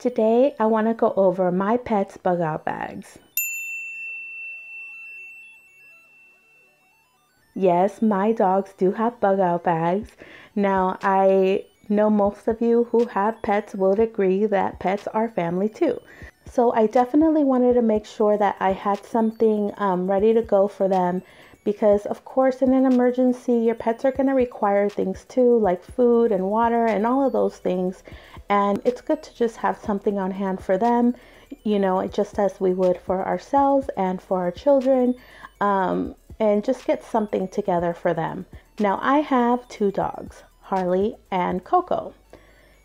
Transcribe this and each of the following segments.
Today, I want to go over my pet's bug out bags. Yes, my dogs do have bug out bags. Now, I know most of you who have pets will agree that pets are family too. So I definitely wanted to make sure that I had something ready to go for them, because of course in an emergency your pets are going to require things too, like food and water and all of those things, and it's good to just have something on hand for them, you know, just as we would for ourselves and for our children, and just get something together for them. Now I have two dogs, Harley and Coco.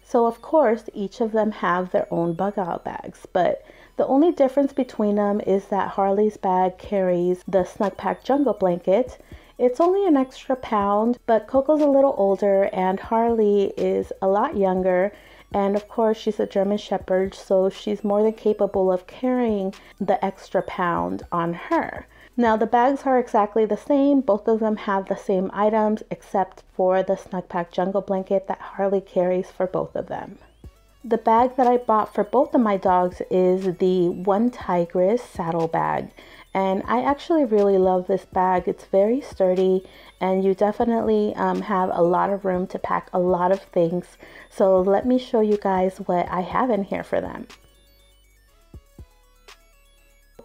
So of course, each of them have their own bug out bags, but the only difference between them is that Harley's bag carries the Snugpak Jungle Blanket. It's only an extra pound, but Coco's a little older and Harley is a lot younger. And of course, she's a German Shepherd, so she's more than capable of carrying the extra pound on her. Now the bags are exactly the same. Both of them have the same items except for the Snugpak Jungle Blanket that Harley carries for both of them. The bag that I bought for both of my dogs is the OneTigris Saddle Bag. And I actually really love this bag. It's very sturdy and you definitely have a lot of room to pack a lot of things. So let me show you guys what I have in here for them.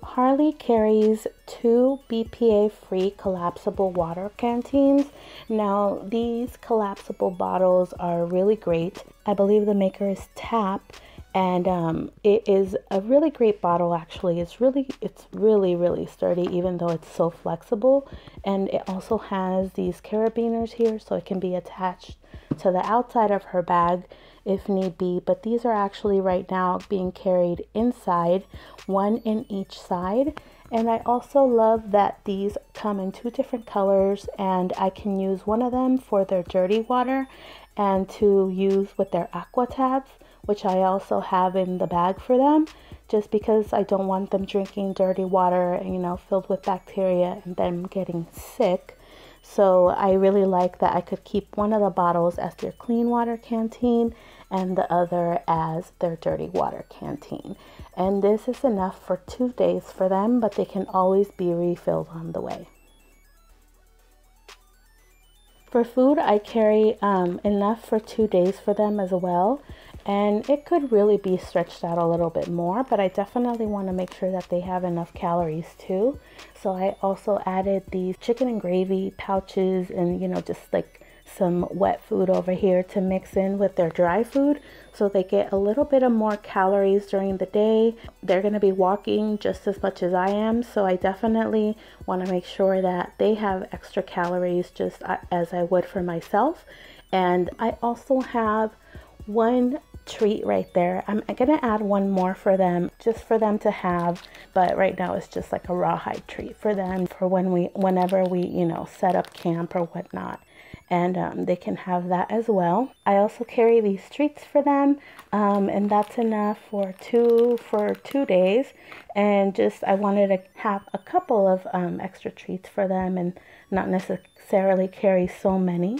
Harley carries two BPA-free collapsible water canteens. Now these collapsible bottles are really great. I believe the maker is TAP, and it is a really great bottle actually. It's really sturdy, even though it's so flexible, and it also has these carabiners here so it can be attached to the outside of her bag if need be, but these are actually right now being carried inside, one in each side. And I also love that these come in two different colors, and I can use one of them for their dirty water and to use with their aqua tabs, which I also have in the bag for them, just because I don't want them drinking dirty water and, you know, filled with bacteria and them getting sick. So I really like that I could keep one of the bottles as their clean water canteen and the other as their dirty water canteen. And this is enough for 2 days for them, but they can always be refilled on the way. For food, I carry enough for 2 days for them as well. And it could really be stretched out a little bit more, but I definitely want to make sure that they have enough calories too. So I also added these chicken and gravy pouches and, you know, just like some wet food over here to mix in with their dry food so they get a little bit of more calories during the day. They're going to be walking just as much as I am, so I definitely want to make sure that they have extra calories just as I would for myself. And I also have one treat right there. I'm gonna add one more for them, just for them to have, but right now it's just like a rawhide treat for them for whenever we, you know, set up camp or whatnot, and they can have that as well. I also carry these treats for them, and that's enough for two days, and just I wanted to have a couple of extra treats for them and not necessarily carry so many.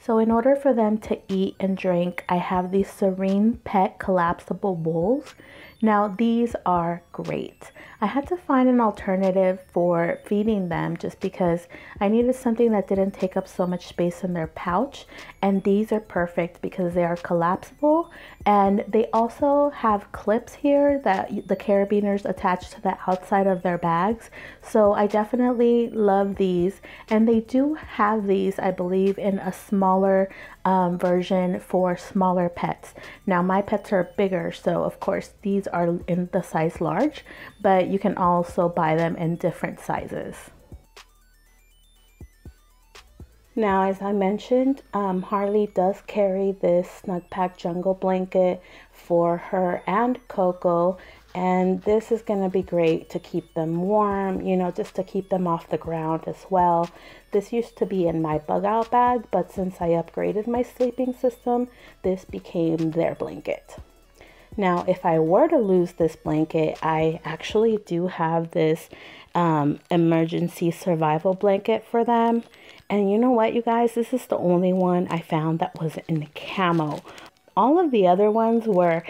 So in order for them to eat and drink, I have these Serene Pet Collapsible Bowls. Now these are great. I had to find an alternative for feeding them just because I needed something that didn't take up so much space in their pouch. And these are perfect because they are collapsible. And they also have clips here that the carabiners attach to the outside of their bags. So I definitely love these. And they do have these, I believe, in a smaller version for smaller pets. Now my pets are bigger, so of course these are in the size large, but you can also buy them in different sizes. Now, as I mentioned, Harley does carry this Snugpak Jungle Blanket for her and Coco, and this is going to be great to keep them warm, you know, just to keep them off the ground as well. This used to be in my bug out bag, but since I upgraded my sleeping system, this became their blanket. Now, if I were to lose this blanket, I actually do have this emergency survival blanket for them. And you know what, you guys, this is the only one I found that was in camo. All of the other ones were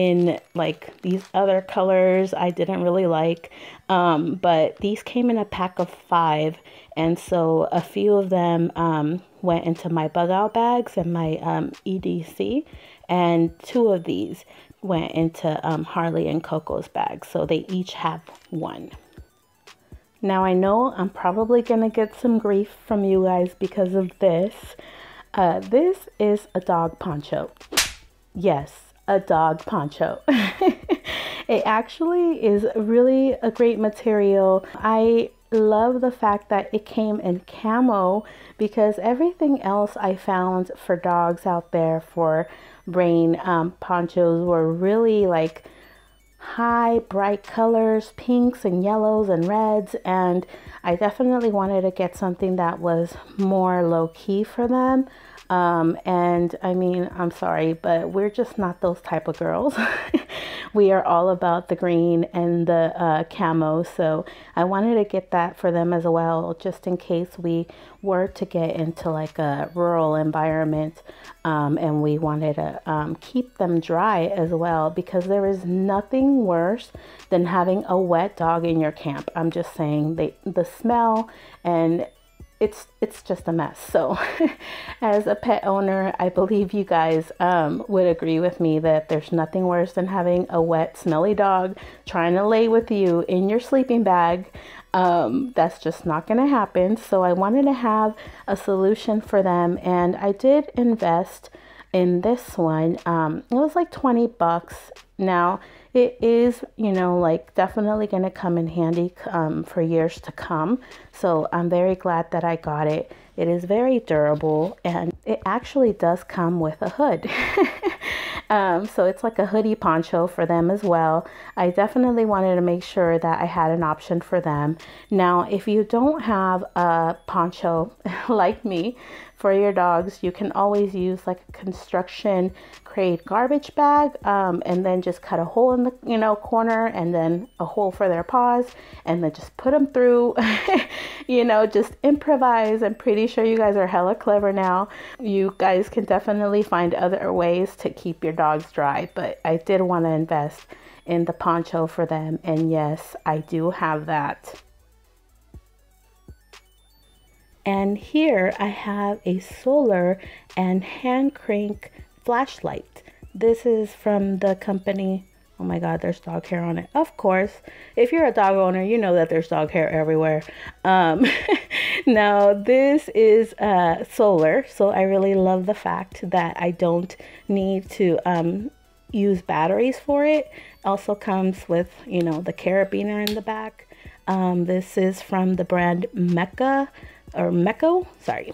in like these other colors I didn't really like, but these came in a pack of 5, and so a few of them went into my bug out bags and my EDC, and 2 of these went into Harley and Coco's bags, so they each have 1. Now I know I'm probably gonna get some grief from you guys because of this. This is a dog poncho. Yes, a dog poncho. It actually is really a great material. I love the fact that it came in camo, because everything else I found for dogs out there for rain ponchos were really like high bright colors, pinks and yellows and reds, and I definitely wanted to get something that was more low-key for them. And I mean, I'm sorry, but we're just not those type of girls. We are all about the green and the camo, so I wanted to get that for them as well, just in case we were to get into like a rural environment, and we wanted to keep them dry as well, because there is nothing worse than having a wet dog in your camp. I'm just saying, the smell, and it's just a mess. So as a pet owner, I believe you guys would agree with me that there's nothing worse than having a wet, smelly dog trying to lay with you in your sleeping bag. That's just not going to happen. So I wanted to have a solution for them, and I did invest in this one. It was like $20. Now it is, you know, like definitely going to come in handy for years to come. So I'm very glad that I got it. It is very durable, and it actually does come with a hood. So it's like a hoodie poncho for them as well. I definitely wanted to make sure that I had an option for them. Now, if you don't have a poncho like me for your dogs, you can always use like a construction crate garbage bag, and then just cut a hole in the corner, and then a hole for their paws, and then just put them through. You know, just improvise. I'm pretty sure you guys are hella clever now. You guys can definitely find other ways to keep your dogs dry, but I did want to invest in the poncho for them, and yes, I do have that. And here I have a solar and hand crank flashlight. This is from the company. Oh my God, there's dog hair on it. Of course, if you're a dog owner, you know that there's dog hair everywhere. Now this is solar, so I really love the fact that I don't need to use batteries for it. Also comes with, you know, the carabiner in the back. This is from the brand Mecco, sorry,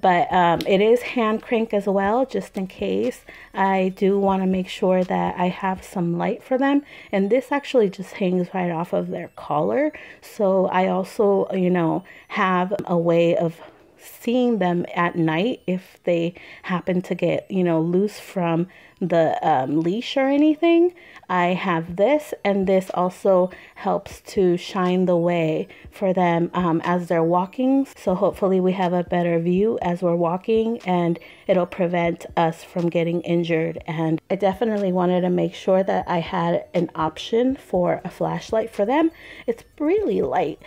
but it is hand crank as well, just in case. I do want to make sure that I have some light for them, and this actually just hangs right off of their collar, so I also, you know, have a way of seeing them at night if they happen to get, you know, loose from the leash or anything. I have this, and this also helps to shine the way for them as they're walking, so hopefully we have a better view as we're walking, and it'll prevent us from getting injured. And I definitely wanted to make sure that I had an option for a flashlight for them. It's really light.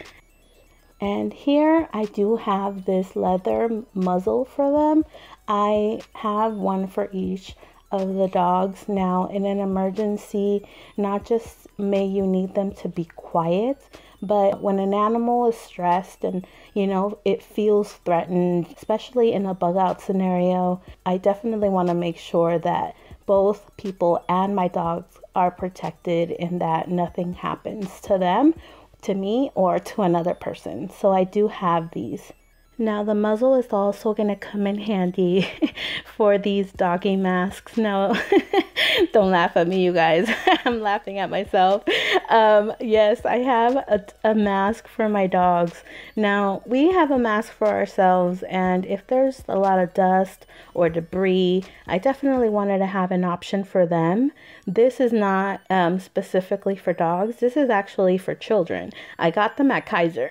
And here I do have this leather muzzle for them. I have one for each of the dogs. Now, in an emergency, not just may you need them to be quiet, but when an animal is stressed and, you know, it feels threatened, especially in a bug out scenario, I definitely want to make sure that both people and my dogs are protected and that nothing happens to them, to me, or to another person. So I do have these. Now the muzzle is also going to come in handy for these doggy masks. Now don't laugh at me, you guys. I'm laughing at myself. Yes, I have a mask for my dogs. Now we have a mask for ourselves, and if there's a lot of dust or debris, I definitely wanted to have an option for them. This is not specifically for dogs. This is actually for children. I got them at Kaiser.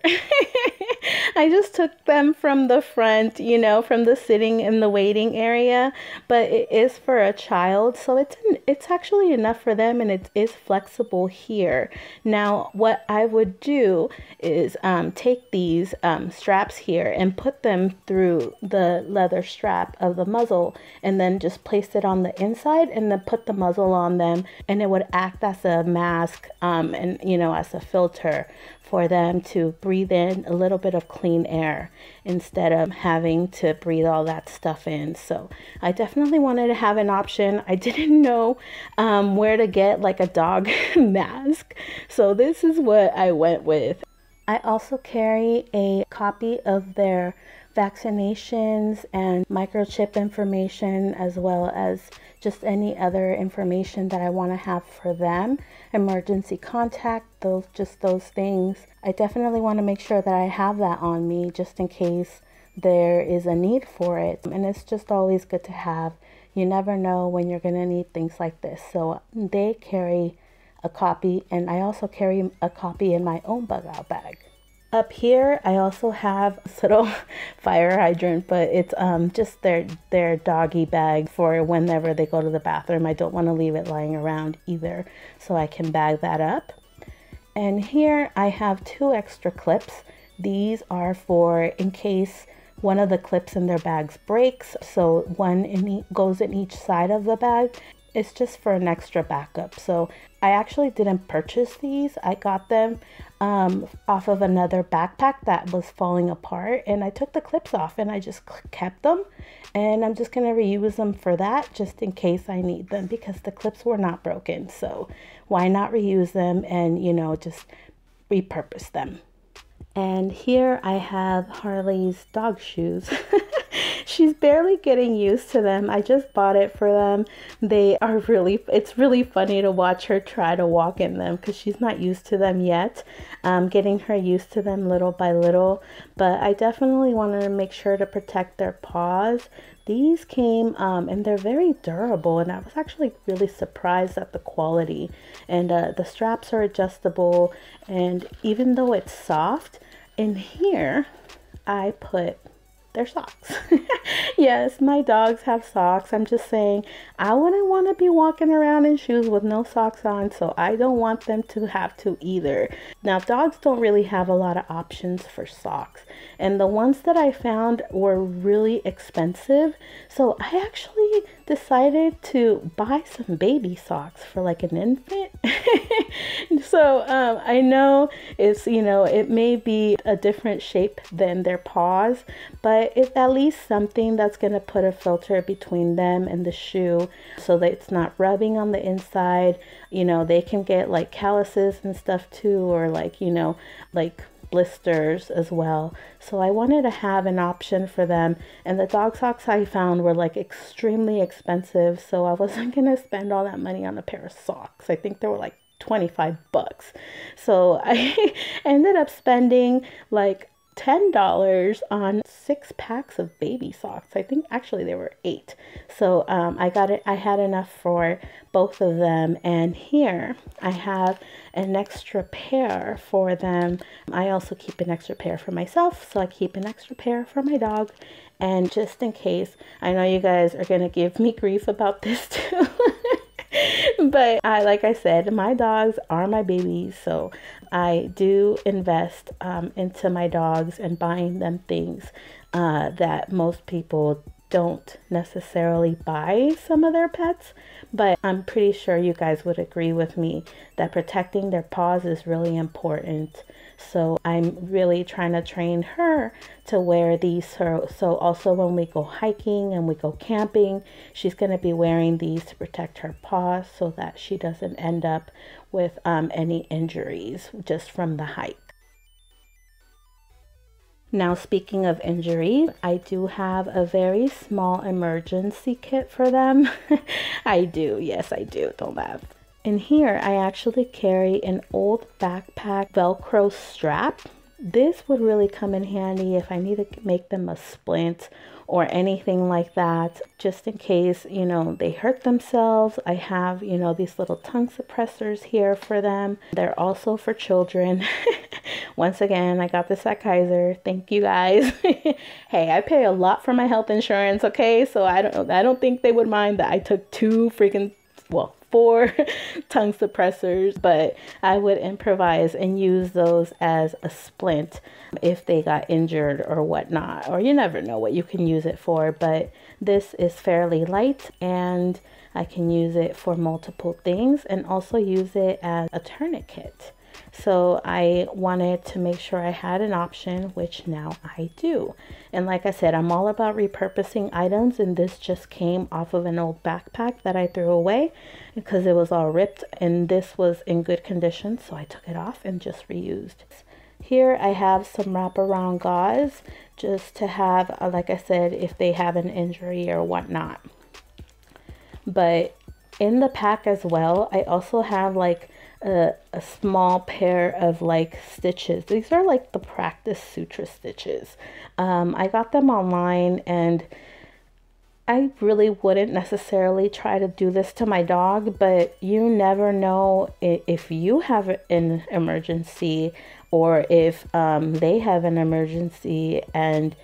I just took them from the front, you know, from the sitting and the waiting area, but it is for a child, so it's actually enough for them, and it is flexible here. Now, what I would do is take these straps here and put them through the leather strap of the muzzle, and then just place it on the inside, and then put the muzzle on them, and it would act as a mask and, you know, as a filter for them to breathe in a little bit of clean air instead of having to breathe all that stuff in. So I definitely wanted to have an option. I didn't know where to get like a dog mask, so this is what I went with. I also carry a copy of their vaccinations and microchip information, as well as just any other information that I want to have for them. Emergency contact, those things. I definitely want to make sure that I have that on me just in case there is a need for it. And it's just always good to have. You never know when you're going to need things like this. So they carry a copy, and I also carry a copy in my own bug out bag. Up here, I also have this little fire hydrant, but it's just their doggy bag for whenever they go to the bathroom. I don't want to leave it lying around either, so I can bag that up. And here I have two extra clips. These are for in case one of the clips in their bags breaks, so one goes in each side of the bag. It's just for an extra backup. So I actually didn't purchase these. I got them off of another backpack that was falling apart, and I took the clips off and I just kept them, and I'm just going to reuse them for that just in case I need them, because the clips were not broken. So why not reuse them and, you know, just repurpose them. And here I have Harley's dog shoes. She's barely getting used to them. I just bought it for them. They are really, it's really funny to watch her try to walk in them because she's not used to them yet. Getting her used to them little by little, but I definitely wanted to make sure to protect their paws. These came and they're very durable, and I was actually really surprised at the quality. And the straps are adjustable, and even though it's soft, in here I put their socks. Yes, my dogs have socks. I'm just saying I wouldn't want to be walking around in shoes with no socks on, so I don't want them to have to either. Now, dogs don't really have a lot of options for socks, and the ones that I found were really expensive, so I actually decided to buy some baby socks for like an infant. So I know it's, you know, it may be a different shape than their paws, but it's at least something that's going to put a filter between them and the shoe so that it's not rubbing on the inside. You know, they can get like calluses and stuff too, or like, you know, like blisters as well. So I wanted to have an option for them, and the dog socks I found were like extremely expensive, so I wasn't gonna spend all that money on a pair of socks. I think they were like 25 bucks. So I ended up spending like $10 on 6 packs of baby socks. I think actually they were 8. So I got it. I had enough for both of them. And here I have an extra pair for them. I also keep an extra pair for myself, so I keep an extra pair for my dog. And just in case, I know you guys are gonna give me grief about this too. But like I said, my dogs are my babies, so I do invest into my dogs and buying them things that most people don't necessarily buy some of their pets. But I'm pretty sure you guys would agree with me that protecting their paws is really important. So I'm really trying to train her to wear these. So also when we go hiking and we go camping, she's going to be wearing these to protect her paws so that she doesn't end up with any injuries just from the hike. Now, speaking of injury, I do have a very small emergency kit for them. I do. Yes, I do. Don't laugh. In here, I actually carry an old backpack Velcro strap. This would really come in handy if I need to make them a splint or anything like that, just in case, you know, they hurt themselves. I have, you know, these little tongue suppressors here for them. They're also for children. Once again, I got this at Kaiser. Thank you guys. Hey, I pay a lot for my health insurance, okay? So I don't think they would mind that I took two freaking, well, four tongue suppressors, but I would improvise and use those as a splint if they got injured or whatnot, or you never know what you can use it for. But this is fairly light and I can use it for multiple things and also use it as a tourniquet. So I wanted to make sure I had an option, which now I do. And like I said, I'm all about repurposing items, and this just came off of an old backpack that I threw away because it was all ripped, and this was in good condition, so I took it off and just reused. Here I have some wraparound gauze just to have, like I said, if they have an injury or whatnot. But in the pack as well, I also have like a small pair of like stitches. These are like the practice suture stitches. I got them online, and I really wouldn't necessarily try to do this to my dog, but you never know if you have an emergency or if they have an emergency. And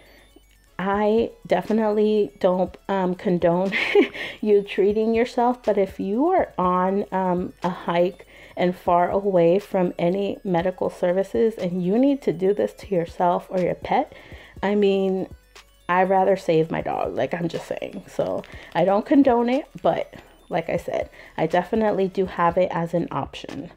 I definitely don't condone you treating yourself, but if you are on a hike and far away from any medical services and you need to do this to yourself or your pet, I mean, I'd rather save my dog, like I'm just saying. So I don't condone it, but like I said, I definitely do have it as an option.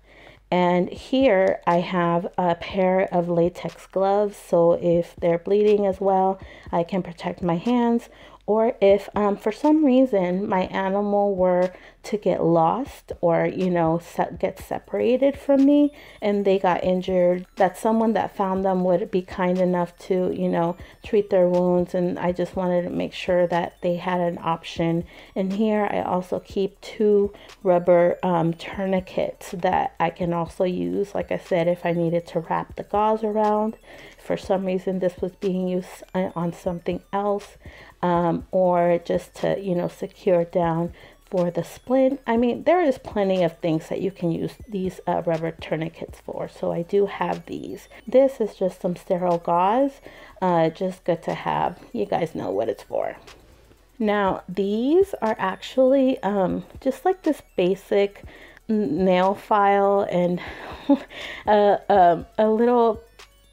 And here I have a pair of latex gloves, so if they're bleeding as well, I can protect my hands. Or if for some reason my animal were to get lost or, you know, get separated from me and they got injured, that someone that found them would be kind enough to, you know, treat their wounds. And I just wanted to make sure that they had an option. And here I also keep two rubber tourniquets that I can also use, like I said, if I needed to wrap the gauze around. For some reason this was being used on something else, or just to, you know, secure down for the splint. I mean, there is plenty of things that you can use these rubber tourniquets for, so I do have these. This is just some sterile gauze, just good to have. You guys know what it's for. Now these are actually just like this basic nail file and a little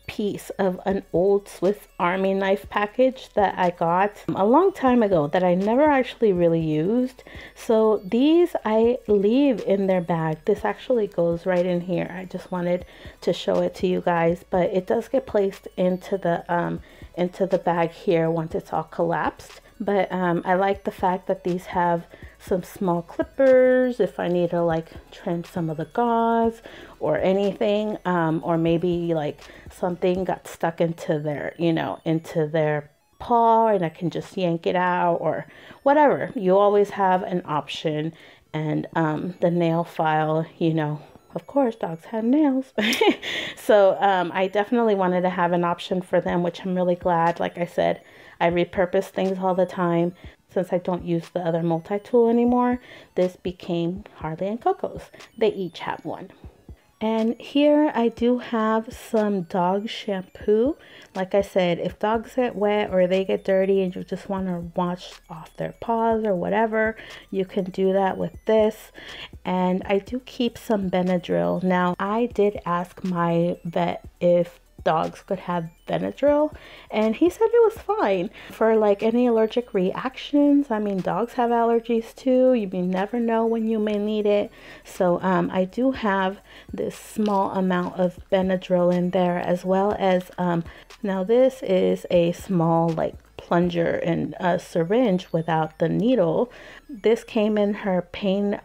piece of an old Swiss Army knife package that I got a long time ago that I never actually really used. So these I leave in their bag. This actually goes right in here. I just wanted to show it to you guys, but it does get placed into the bag here once it's all collapsed. But I like the fact that these have some small clippers if I need to like trim some of the gauze or anything, or maybe like something got stuck into their, you know, into their paw, and I can just yank it out or whatever. You always have an option. And the nail file, you know, of course dogs have nails. So I definitely wanted to have an option for them, which I'm really glad. Like I said, I repurpose things all the time. Since I don't use the other multi-tool anymore, this became Harley and Coco's. They each have one. And here I do have some dog shampoo. Like I said, if dogs get wet or they get dirty and you just want to wash off their paws or whatever, you can do that with this. And I do keep some Benadryl. Now, I did ask my vet if dogs could have Benadryl, and he said it was fine for like any allergic reactions. I mean, dogs have allergies too. You may never know when you may need it. So I do have this small amount of Benadryl in there, as well as now this is a small like plunger and a syringe without the needle. This came in her pain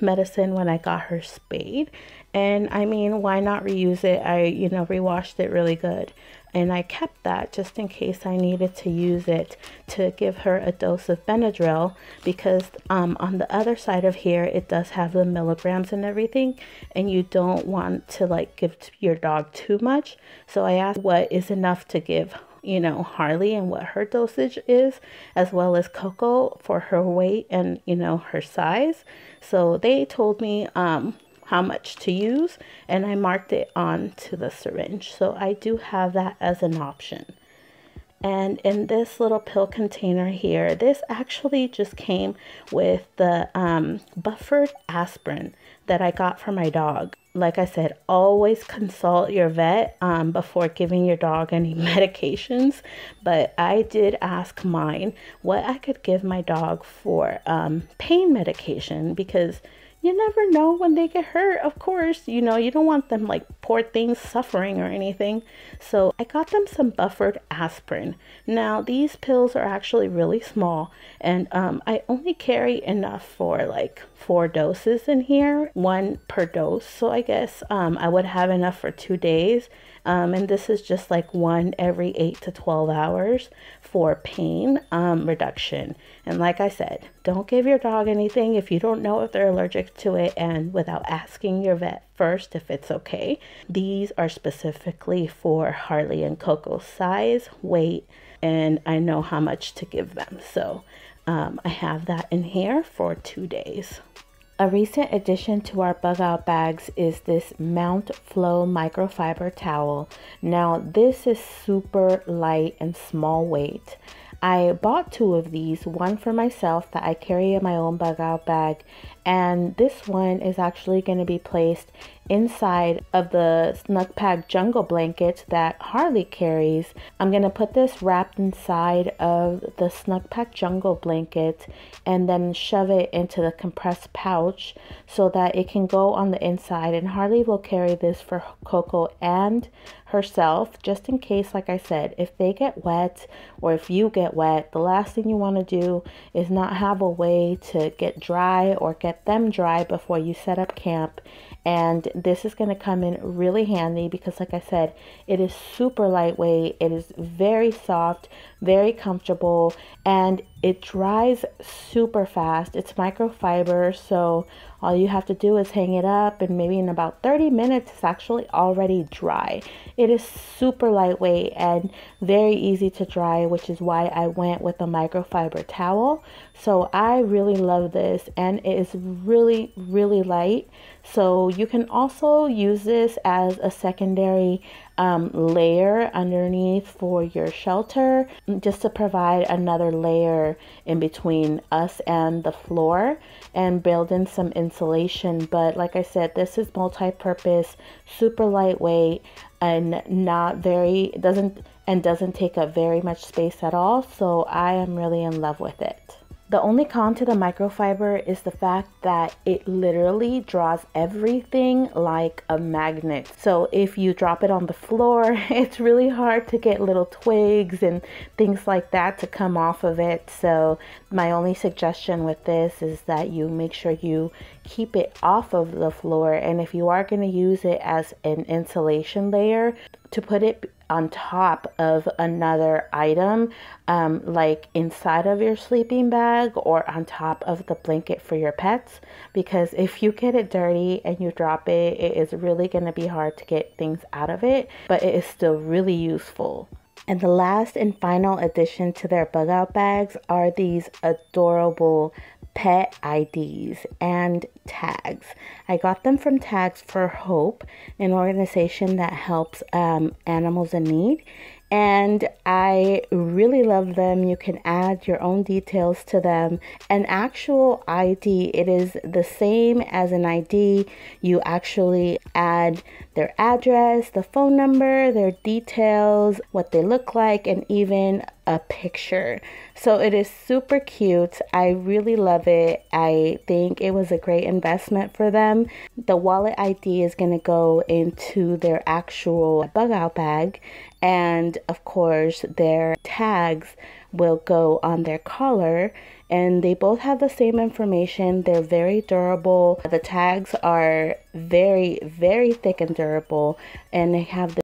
medicine when I got her spayed. And I mean, why not reuse it? I, you know, rewashed it really good. And I kept that just in case I needed to use it to give her a dose of Benadryl, because on the other side of here, it does have the milligrams and everything, and you don't want to like give your dog too much. So I asked what is enough to give, you know, Harley and what her dosage is, as well as Coco for her weight and, you know, her size. So they told me how much to use, and I marked it on to the syringe. So I do have that as an option. And in this little pill container here, this actually just came with the buffered aspirin that I got for my dog. Like I said, always consult your vet before giving your dog any medications. But I did ask mine what I could give my dog for pain medication, because you never know when they get hurt, of course. You know, you don't want them, like, poor things suffering or anything. So I got them some buffered aspirin. Now, these pills are actually really small, and I only carry enough for, like, 4 doses in here, 1 per dose. So I guess I would have enough for 2 days. And this is just, like, 1 every 8 to 12 hours for pain reduction. And like I said, don't give your dog anything if you don't know if they're allergic to it and without asking your vet first if it's okay. These are specifically for Harley and Coco's size, weight, and I know how much to give them. So I have that in here for 2 days. A recent addition to our bug out bags is this Mount Flow microfiber towel. Now this is super light and small weight. I bought 2 of these, one for myself that I carry in my own bug out bag, and this one is actually going to be placed inside of the Snugpak Jungle Blanket that Harley carries. I'm going to put this wrapped inside of the Snugpak Jungle Blanket and then shove it into the compressed pouch so that it can go on the inside, and Harley will carry this for Coco and herself, just in case, like I said, if they get wet or if you get wet, the last thing you want to do is not have a way to get dry or get them dry before you set up camp. And this is going to come in really handy because, like I said, it is super lightweight, it is very soft, very comfortable, and it dries super fast. It's microfiber, so all you have to do is hang it up, and maybe in about 30 minutes it's actually already dry. It is super lightweight and very easy to dry, which is why I went with a microfiber towel. So I really love this, and it is really, really light. So you can also use this as a secondary layer underneath for your shelter, just to provide another layer in between us and the floor and build in some insulation. But like I said, this is multi-purpose, super lightweight, and doesn't take up very much space at all. So I am really in love with it. The only con to the microfiber is the fact that it literally draws everything like a magnet. So if you drop it on the floor, it's really hard to get little twigs and things like that to come off of it. So my only suggestion with this is that you make sure you keep it off of the floor. And if you are going to use it as an insulation layer, to put it on top of another item, like inside of your sleeping bag or on top of the blanket for your pets, because if you get it dirty and you drop it, it is really going to be hard to get things out of it, but it is still really useful. And the last and final addition to their bug out bags are these adorable pet IDs and tags. I got them from Tags for Hope, an organization that helps animals in need. And I really love them. You can add your own details to them. An actual ID, it is the same as an ID. You actually add their address, the phone number, their details, what they look like, and even a picture. So it is super cute. I really love it. I think it was a great investment for them. The wallet ID is going to go into their actual bug out bag, and of course their tags will go on their collar, and they both have the same information. They're very durable. The tags are very, very thick and durable, and they have the